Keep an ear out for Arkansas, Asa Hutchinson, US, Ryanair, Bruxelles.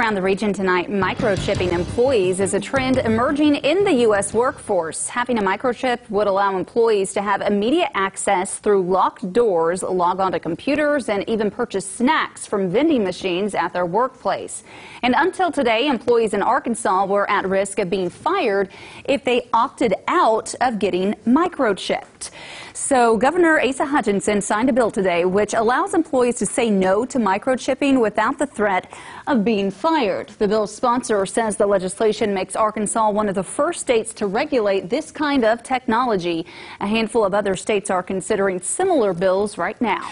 around the region tonight, microchipping employees is a trend emerging in the U.S. workforce. Having a microchip would allow employees to have immediate access through locked doors, log onto computers, and even purchase snacks from vending machines at their workplace. And until today, employees in Arkansas were at risk of being fired if they opted out of getting microchipped. So Governor Asa Hutchinson signed a bill today which allows employees to say no to microchipping without the threat of being fired. The bill's sponsor says the legislation makes Arkansas one of the first states to regulate this kind of technology. A handful of other states are considering similar bills right now.